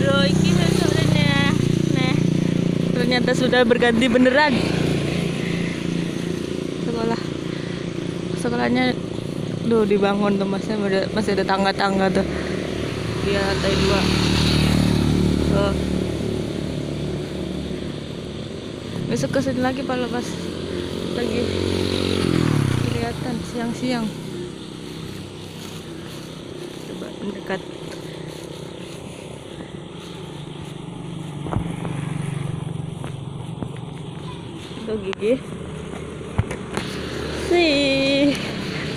Loiki sensorinya. Nah, ternyata sudah berganti beneran. Sekolahnya tuh dibangun tuh, masih ada tangga-tangga tuh. Di lantai 2. Tuh. Besok kesini lagi kalau pas lagi kelihatan siang-siang. Coba mendekat. Tuh gigi. Si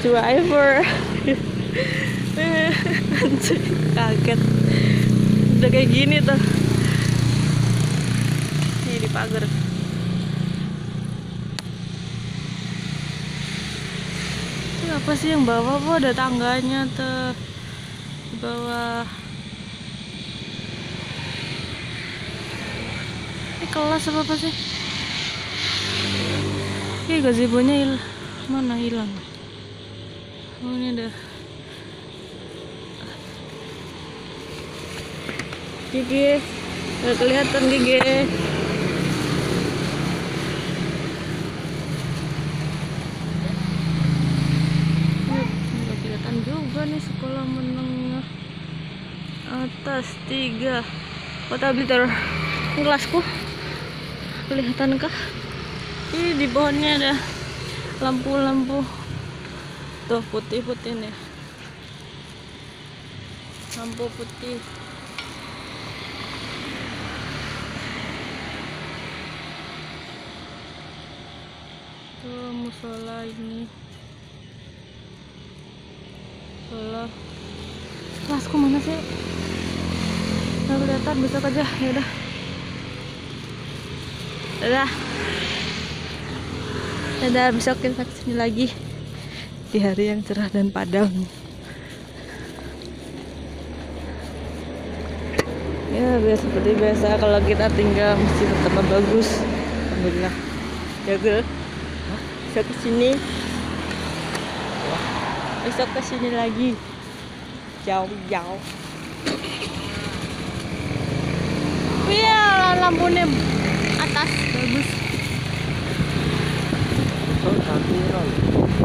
driver. Kaget. Udah kayak gini tuh. Ini di pagar. Apa sih yang bawah? Oh, ada tangganya tuh di bawah. Ini kelas apa sih? Ini gazebonya mana hilang? Oh, ini ada. Gigi, nggak kelihatan gigi. Ini sekolah menengah atas 3 Kota Blitar. Kelasku kelihatankah? Ini di bawahnya ada lampu-lampu tuh putih-putih nih, lampu putih. Tuh musola ini. Kelasku mana sih? Nggak kelihatan, besok aja. Ya udah. Dadah. Dadah, besok kita kesini lagi di hari yang cerah dan padam. Ya, biasa seperti biasa kalau kita tinggal masih tetap bagus. Alhamdulillah. Jaga. Besok kesini. Besok kesini lagi, jauh-jauh. Iya, lampunya atas bagus. Oh,